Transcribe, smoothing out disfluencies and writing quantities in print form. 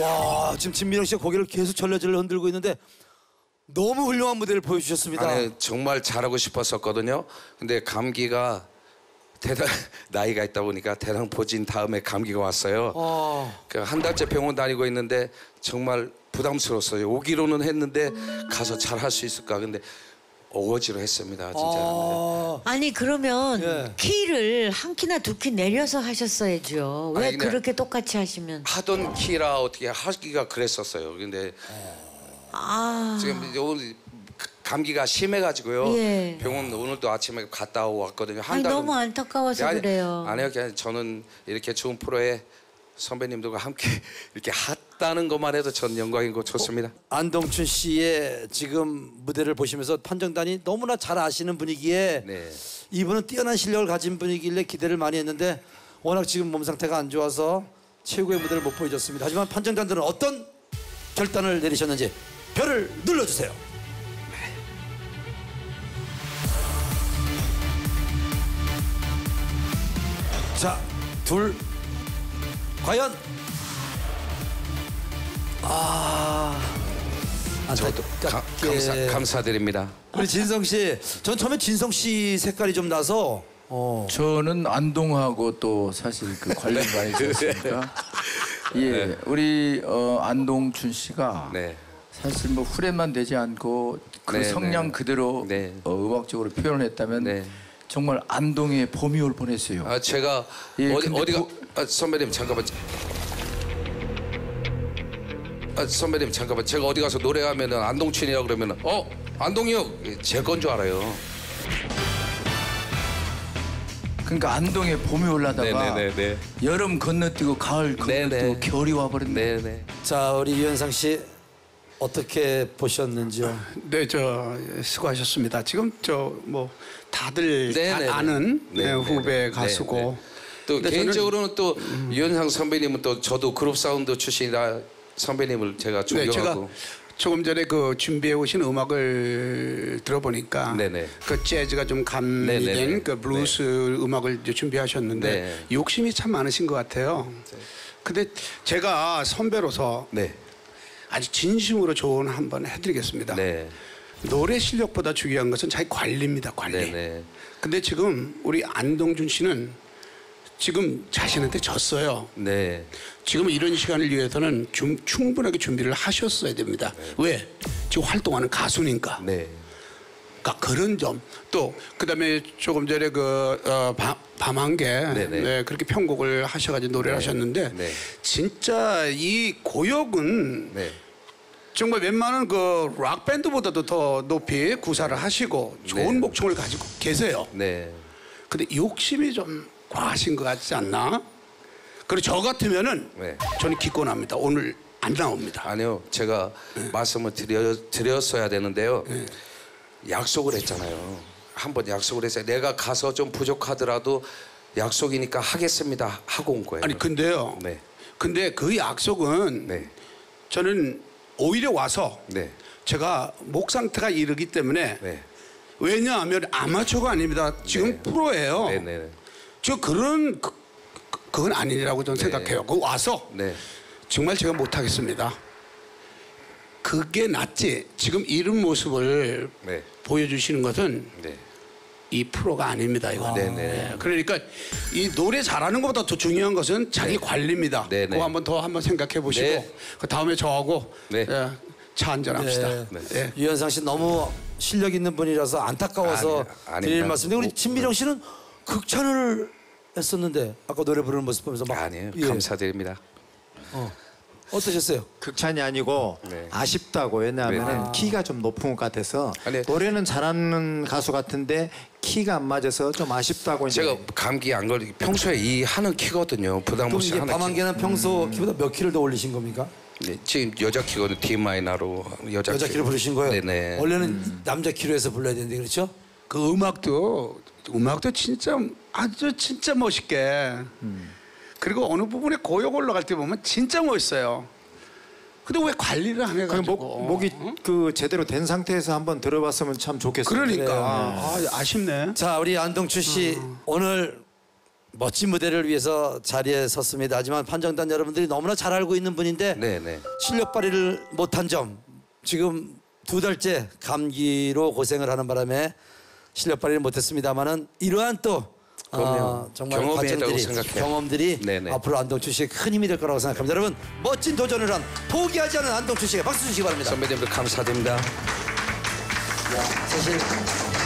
야, 지금 진미령 씨가 고개를 계속 전려질을 흔들고 있는데 너무 훌륭한 무대를 보여주셨습니다. 아니, 정말 잘하고 싶었었거든요. 근데 감기가 나이가 있다 보니까 대량 포진 다음에 감기가 왔어요. 한 달째 병원 다니고 있는데 정말 부담스러웠어요. 오기로는 했는데 가서 잘 할 수 있을까. 근데 어거지로 했습니다, 진짜. 아니 그러면 예. 키를 한 키나 두 키 내려서 하셨어야죠. 왜 그렇게 똑같이 하시면? 하던 키라 어떻게 하기가 그랬었어요. 근데 지금 오늘 감기가 심해가지고요. 예. 병원 오늘도 아침에 갔다 왔거든요. 한 달은... 너무 안타까워서 그래요. 아니요, 그냥 저는 이렇게 좋은 프로에 선배님들과 함께 이렇게 했다는 것만 해도 전 영광이고 좋습니다. 안동춘 씨의 지금 무대를 보시면서 판정단이 너무나 잘 아시는 분위기에 네. 이분은 뛰어난 실력을 가진 분이길래 기대를 많이 했는데 워낙 지금 몸 상태가 안 좋아서 최고의 무대를 못 보여줬습니다. 하지만 판정단들은 어떤 결단을 내리셨는지 별을 눌러주세요. 자, 둘. 과연 저도 감사드립니다. 우리 진성 씨, 전 처음에 진성 씨 색깔이 좀 나서 저는 안동하고 또 사실 그 관련이 많이 있었으니까 예, 네. 우리 안동춘 씨가 네. 사실 뭐 후렴만 되지 않고 그 네, 성량 네. 그대로 네. 음악적으로 표현했다면. 네. 정말 안동에 봄이 올 뻔했어요. 아 제가 예, 어디가 선배님 잠깐만. 선배님 잠깐만. 제가 어디 가서 노래하면은 안동춘이라고 그러면은 안동이요. 제 건 줄 알아요. 그러니까 안동에 봄이 올라다가 네네네. 여름 건너뛰고 가을 건너뛰고 네네. 겨울이 와버렸네. 자 우리 유현상 씨. 어떻게 보셨는지요? 네, 저 수고하셨습니다. 지금 저 뭐 다들 아는 네, 후배 가수고 네네. 또 개인적으로는 또 유현상 선배님은 또 저도 그룹 사운드 출신이라 선배님을 제가 존경하고. 네, 제가 조금 전에 그 준비해 오신 음악을 들어보니까 네네. 그 재즈가 좀 감미된 그 블루스 네네. 음악을 준비하셨는데 네네. 욕심이 참 많으신 것 같아요. 근데 제가 선배로서. 네. 아주 진심으로 조언 한번 해드리겠습니다. 네. 노래 실력보다 중요한 것은 자기 관리입니다. 관리. 네네. 근데 지금 우리 안동준 씨는 지금 자신한테 졌어요. 네. 지금 이런 시간을 위해서는 충분하게 준비를 하셨어야 됩니다. 네. 왜? 지금 활동하는 가수니까. 네. 그러니까 그런 점. 또 그다음에 조금 전에 그 밤한개 네, 그렇게 편곡을 하셔가지고 노래를 네. 하셨는데 네. 진짜 이 고역은 네. 정말 웬만한 그 락 밴드보다도 더 높이 구사를 하시고 좋은 네. 목청을 가지고 계세요. 네. 근데 욕심이 좀 과하신 것 같지 않나? 그리고 저 같으면은 네. 저는 기권합니다. 오늘 안 나옵니다. 아니요, 제가 네. 말씀을 드렸어야 되는데요. 네. 약속을 했잖아요. 한번 약속을 했어요. 내가 가서 좀 부족하더라도 약속이니까 하겠습니다 하고 온 거예요. 아니 근데요. 네. 근데 그 약속은 네. 저는 오히려 와서 네. 제가 목 상태가 이르기 때문에 네. 왜냐하면 아마추어가 아닙니다. 지금 네. 프로예요. 네네. 저 그런 그건 아니라고 저는 네. 생각해요. 그 와서 네. 정말 제가 못하겠습니다. 그게 낫지. 지금 이런 모습을 네. 보여주시는 것은 네. 이 프로가 아닙니다. 이거. 네. 그러니까 이 노래 잘하는 것보다 더 중요한 것은 자기 네. 관리입니다. 네. 그거 한번 생각해 보시고 네. 그 다음에 저하고 네. 예, 차 한잔합시다. 네. 네. 네. 유현상 씨 너무 실력 있는 분이라서 안타까워서 드릴 말씀인데 우리 진미령 씨는 극찬을 했었는데 아까 노래 부르는 모습 보면서 막 아니에요. 예. 감사드립니다. 어떠셨어요? 극찬이 아니고 네. 아쉽다고. 왜냐하면 키가 좀 높은 것 같아서 노래는 잘하는 가수 같은데 키가 안 맞아서 좀 아쉽다고. 제가 감기 안 걸리고 평소에 이 하는 키거든요. 부담 없이 하는 키. 밤한개는 평소 키보다 몇 키를 더 올리신 겁니까? 네, 지금 여자 키거든요. DMI나로 여자 키로 부르신 거예요? 네네. 원래는 남자 키로 해서 불러야 되는데 그렇죠? 그 음악도 진짜 아주 진짜 멋있게. 그리고 어느 부분에 고역 올라갈 때 보면 진짜 멋있어요. 근데 왜 관리를 안 해가지고 목이 그 제대로 된 상태에서 한번 들어봤으면 참 좋겠어요. 그러니까 아쉽네. 자 우리 안동춘 씨 오늘 멋진 무대를 위해서 자리에 섰습니다. 하지만 판정단 여러분들이 너무나 잘 알고 있는 분인데 네네. 실력 발휘를 못한 점, 지금 2달째 감기로 고생을 하는 바람에 실력 발휘를 못했습니다만은 이러한 또 정말 과정들이, 경험들이 네네. 앞으로 안동춘 씨의 큰 힘이 될 거라고 생각합니다. 여러분 멋진 도전을 한 포기하지 않은 안동춘 씨에게 박수 주시기 바랍니다. 선배님들 감사드립니다. 야, 사실